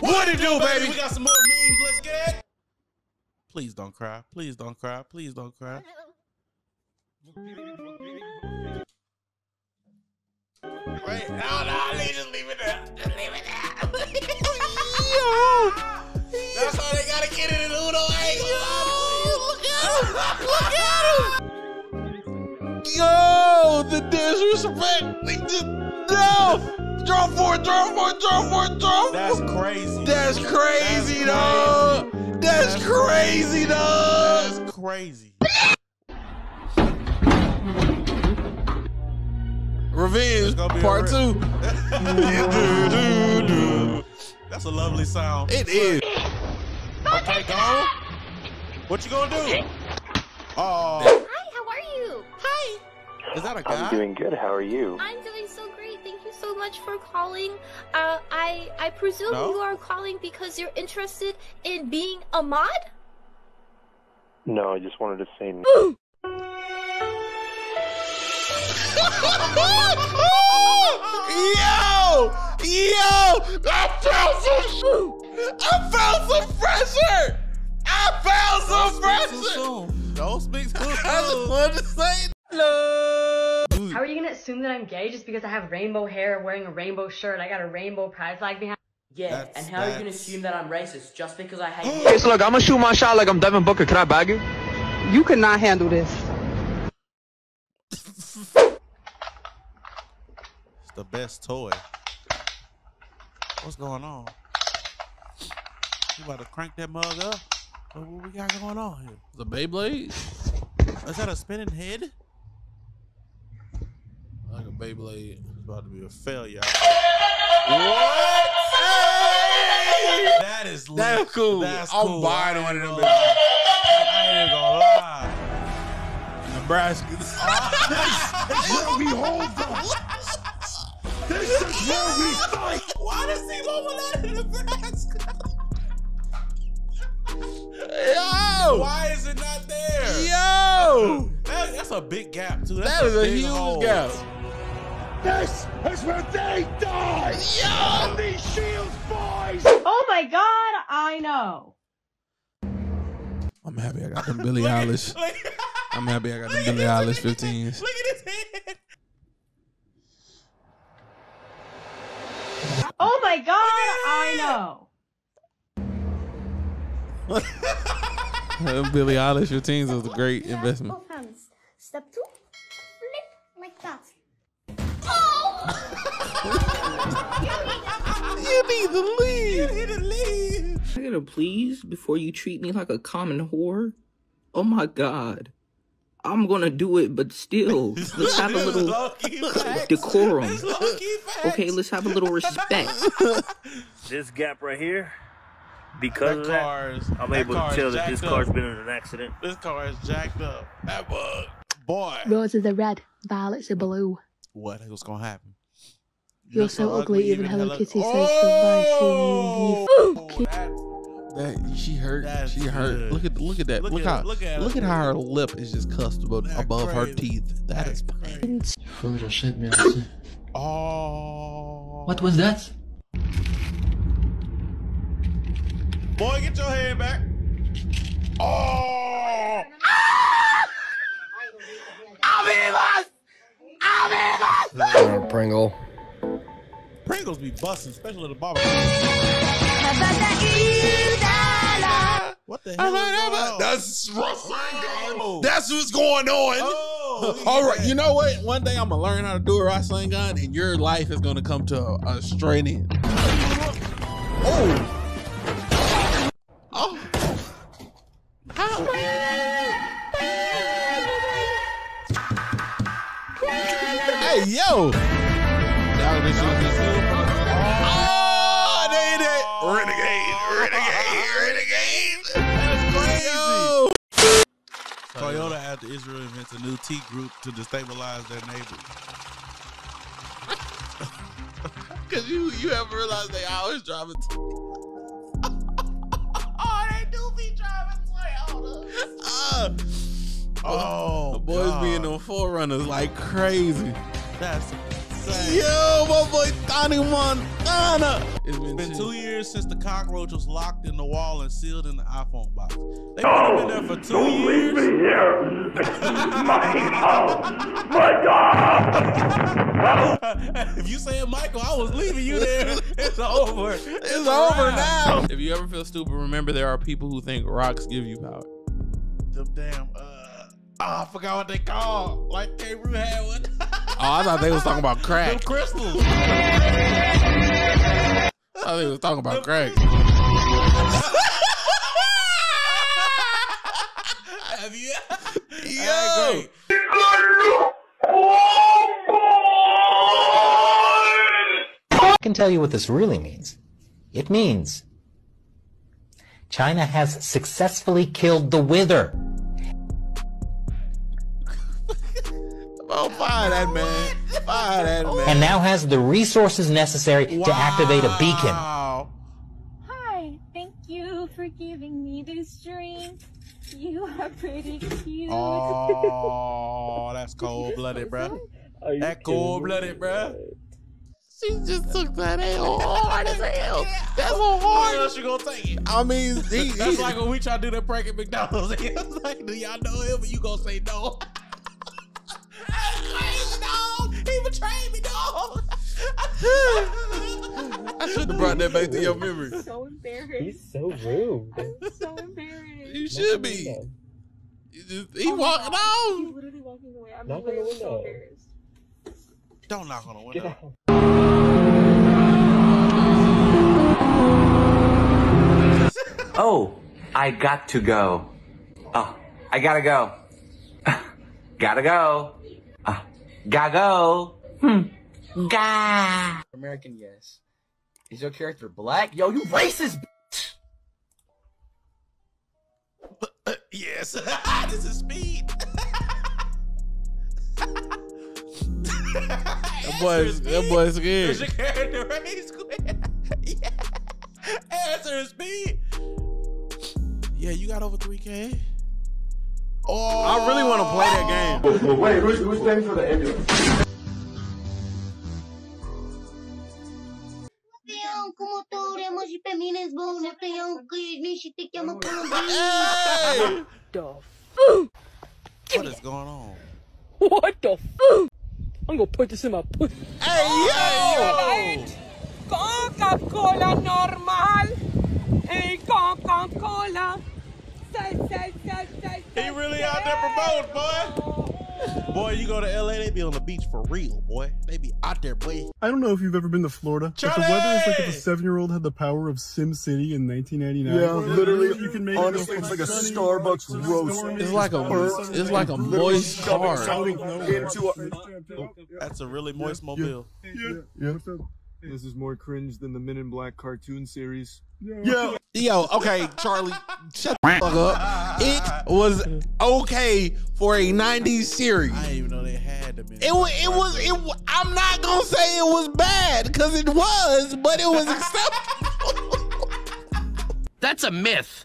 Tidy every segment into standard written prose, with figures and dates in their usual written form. What it do, baby? We got some more memes. Let's get it. Please don't cry. Please don't cry. Please don't cry. Wait, no, just leave it there. Just leave it there. Yo. That's how they gotta get it in Uno angle. Yo, look at him. Look at him. Yo, the disrespect. They just, no. Draw for it, draw for it, draw for it, draw. That's crazy. That's crazy, dog. That's crazy, dog. That's crazy. Revenge part 2. That's a lovely sound. It is. Okay, go. What you gonna do? Oh. Hi, how are you? Hi. Is that a guy? I'm doing good. How are you? I'm doing so great. Thank you so much for calling. I presume you are calling because you're interested in being a mod? No, I just wanted to say no. Yo! Yo! I found some pressure! I found some pressure! Don't speak too soon. I just wanted to say no. How are you gonna assume that I'm gay just because I have rainbow hair, wearing a rainbow shirt, I got a rainbow pride flag behind? Yeah, that's, and how are you gonna assume that I'm racist just because I hate you? Okay, so look, I'm gonna shoot my shot like I'm Devin Booker. Can I bag you? You cannot handle this. The best toy. What's going on? You about to crank that mug up? What we got going on here? The Beyblade? Is that a spinning head? Like a Beyblade. It's about to be a failure. What? Hey! That is lit. That's cool. That's cool. I'm buying one of them. I ain't gonna lie. Nebraska. Where we hold them. This is where we fight! Why does he want that in Nebraska? Yo! Why is it not there? Yo! That's a big gap, too. That is a huge gap. This is where they die! Yo! And these shields, boys! Oh my god, I know. I'm happy I got them Billie Eilish. I'm happy I got them Billie Eilish 15s. Look at his head! Oh my god, I know. Billie Eilish, your teens was a great investment. Both hands. Step 2, flip like that. Oh! You need the lead. I gotta please before you treat me like a common whore. Oh my god. I'm gonna do it, but still, let's have a little decorum. Okay, let's have a little respect. This gap right here, because of that, I'm able to tell that this car's been in an accident. This car is jacked up. That bug, boy. Roses are red, violets are blue. What is gonna happen? You're so ugly, even Hello Kitty says goodbye to you. She hurt. That's she hurt. Good. Look at that. Look at how her lip is just cussed above her teeth. That's pain. Oh. What was that? Boy, get your head back. Oh. Amigos. Pringle. Pringles be busting, especially at the barbecue. What the hell? That's what's going on. Oh, all right, you know what? One day I'm gonna learn how to do a wrestling gun, and your life is gonna come to a straight end. Oh! Oh! Hey, yo! Oh, they did. Toyota after Israel invents a new T group to destabilize their neighbors. Because you haven't realized they always drive a Oh, they do be driving Toyotas. Oh, the boys being on Forerunners like crazy. That's insane. Yo, my boy Tony Montana. Carolina. It's been 2 years since the cockroach was locked in the wall and sealed in the iPhone box. They've been there for 2 years. Don't leave me here. Michael. If you said Michael, I was leaving you there. It's over. It's over now. If you ever feel stupid, remember there are people who think rocks give you power. Them damn I forgot what they called. Like K. Rue had one. Oh, I thought they was talking about crack. Them crystals. I thought they was talking about crack. Have you? Yo. I can tell you what this really means. It means China has successfully killed the wither. Oh, fire that man. Fire that man. And now has the resources necessary to activate a beacon. Hi, thank you for giving me this dream. You are pretty cute. Oh, that's cold-blooded, bro. That cold-blooded, bro. She just took that hell hard as hell. Yeah. That's so hard. How else you gonna take it? I mean, that's like when we try to do that prank at McDonald's. It's like, do y'all know him? But you gonna say no. Dog. He betrayed me, dog. I should have brought that back to your memory. I'm so embarrassed. He's so rude. I'm so embarrassed. You should be. He walking on. He's literally walking away. I'm literally so embarrassed. Don't knock on the window. Oh, I got to go. Oh, I gotta go. Gotta go. Gago. Ga. American, yes. Is your character black? Yo, you racist, bitch. Yes. This is speed. that boy's scared. Is your character race? Yeah. Answer is speed. Yeah, you got over 3K. Oh, I really want to play that game. But wait, who's playing for the ambulance? Hey! What is going on? What the fuck? I'm gonna put this in my pussy. Hey, yo! Coca-Cola normal. Hey, Coca-Cola. He really out there promoting, boy. Boy, you go to LA, they be on the beach for real, boy. They be out there, boy. I don't know if you've ever been to Florida, Charlie! But the weather is like if a 7-year-old had the power of SimCity in 1999. Yeah, literally. You can make honestly, it's like a Starbucks roast. It's like a moist car. That's a really moist mobile. Yeah. This is more cringe than the Men in Black cartoon series. Yo, okay, Charlie, shut the fuck up. It was okay for a 90s series. I didn't even know they had them. It was, I'm not gonna say it was bad, because it was, but it was acceptable. That's a myth.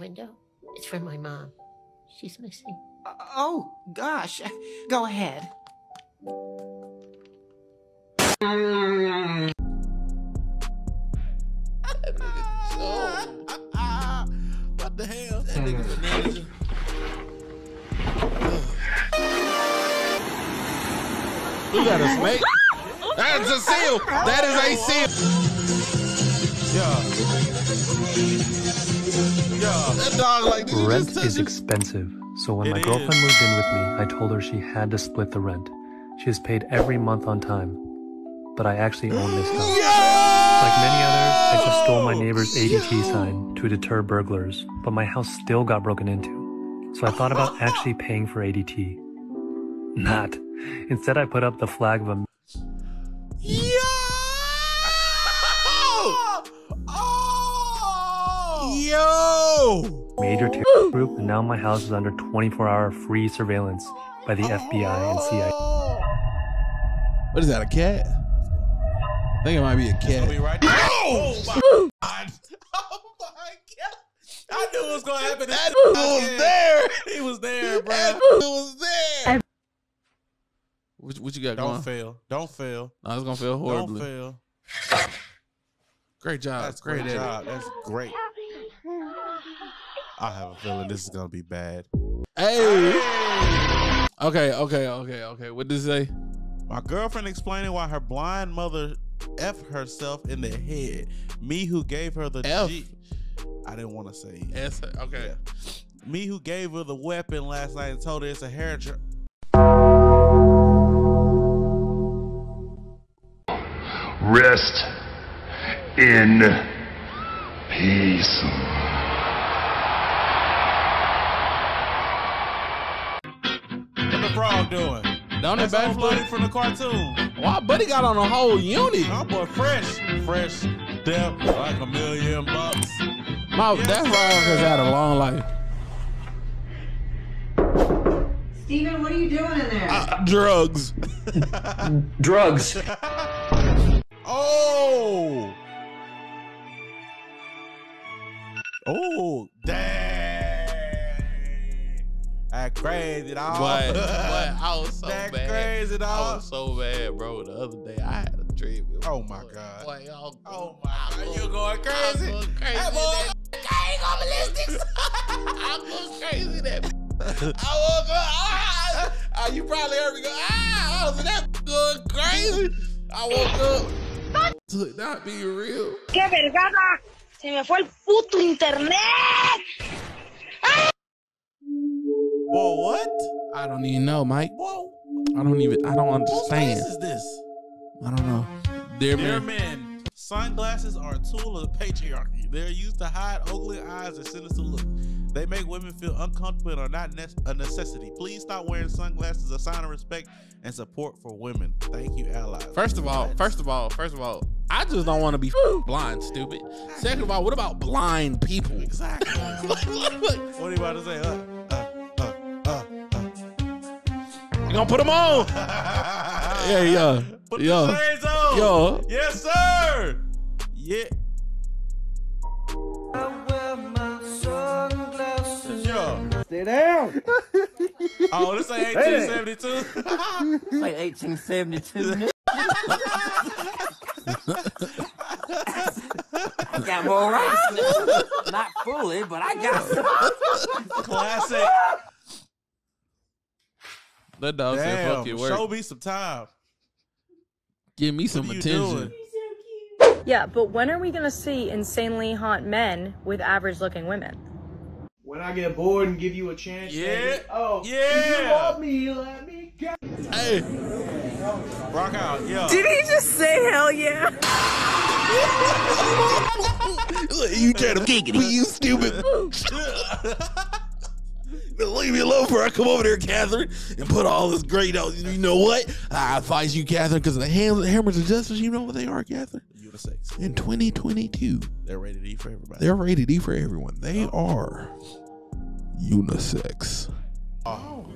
Window, it's for my mom. She's missing. Oh, gosh. Go ahead. What the hell? That nigga's a manager. You got a snake? That's a seal. That is a seal. Yeah. That dog like this. Rent is expensive, so when my girlfriend moved in with me, I told her she had to split the rent. She is paid every month on time, but I actually own this house. Like many others, I just stole my neighbor's ADT sign to deter burglars, but my house still got broken into. So I thought about actually paying for ADT. Not. Instead, I put up the flag of a... Yo! Oh! Yo! Major terror group, and now my house is under 24-hour free surveillance by the FBI and CIA. What is that, a cat? I think it might be a cat. Be right there. Oh my God. Oh my God. I knew it was going to happen. That was there. He was there, bro. It was there. What you got going? Don't fail. No, it's going to fail horribly. Don't fail. Great job. That's great. That's great. I have a feeling this is going to be bad. Hey. Okay. What did it say? My girlfriend explaining why her blind mother F'd herself in the head. Me who gave her the F. G. I didn't want to say S. Okay. Yeah. Me who gave her the weapon last night and told her it's a hairdryer. Rest in peace. What the frog doing? Down in back flooding from the cartoon. Why buddy got on a whole unit? My boy fresh, death like $1 million bucks. My that frog has had a long life. Steven, what are you doing in there? Drugs. Drugs. Oh, dang! That crazy dog. But I was so that bad. Crazy dog. I was so bad, bro. The other day I had a dream. Oh my god! Boy, oh my god! You going crazy? I ain't gonna I was crazy that. I woke up. You probably heard me go. I was that going crazy. I woke up. Could not be real. ¡Qué vergada! Se me fue el puto internet! Ah! Whoa, what? I don't even know, Mike. Whoa. I don't understand. What is this? I don't know. Dear man, sunglasses are a tool of the patriarchy. They're used to hide ugly eyes and sinister looks. They make women feel uncomfortable and are not a necessity. Please stop wearing sunglasses, a sign of respect and support for women. Thank you, allies. First of all, I just don't want to be blind, stupid. Second of all, what about blind people? Exactly. What are you about to say? You gonna put them on? Yeah. Put the shades on. Yo. Yes, sir. Yeah. Stay down. Oh, this ain't 1872. Like 1872. I got more rights. Not fully, but I got some. Classic. That dog said, "Fuck your work." Show me some time. Give me some attention. Yeah, but when are we gonna see insanely hot men with average-looking women? When I get bored and give you a chance. Yeah. Oh. Yeah. You love me, let me go. Hey. Rock out. Yeah. Did he just say hell yeah? You trying to kick it? You stupid. Leave me alone before I come over there, Catherine, and put all this great out. You know what? I advise you, Catherine, because the hammers of justice, you know what they are, Catherine? Unisex. In 2022. They're rated E for everybody. They're rated E for everyone. They are unisex. Oh.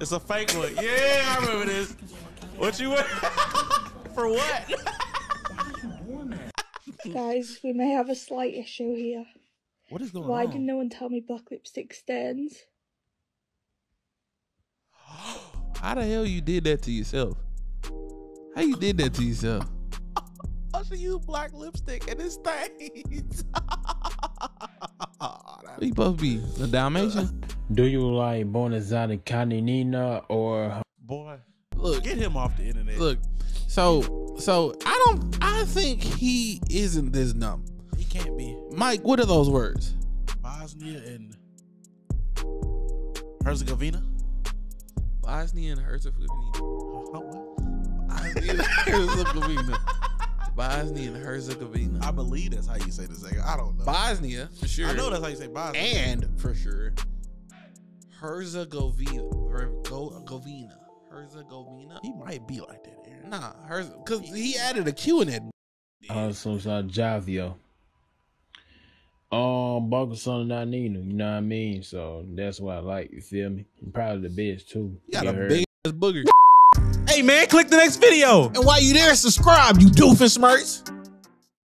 It's a fake one. Yeah, I remember this. What you wear? For what? Guys, we may have a slight issue here. What is going on? Why did no one tell me black lipstick stains? How the hell you did that to yourself? How you did that to yourself? I should use black lipstick and it stains. You supposed to be a Dalmatian? Do you like Bonazana Caninina or... Boy, look, get him off the internet. Look, so I think he isn't this numb. He can't be. Mike, what are those words? Bosnia and Herzegovina. Bosnia and Herzegovina. Bosnia and Herzegovina. Bosnia and Herzegovina. I believe that's how you say the second. I don't know. Bosnia, for sure. I know that's how you say Bosnia. And for sure. Herzegovina. Herzegovina. He might be like that, Aaron. Nah, because he added a Q in it. So it's not Javio. Bogus on that Nina, you know what I mean? So that's why I like, you feel me? I'm probably the bitch too. You got a big ass booger. Hey man, click the next video. And while you there, subscribe, you doofus merch.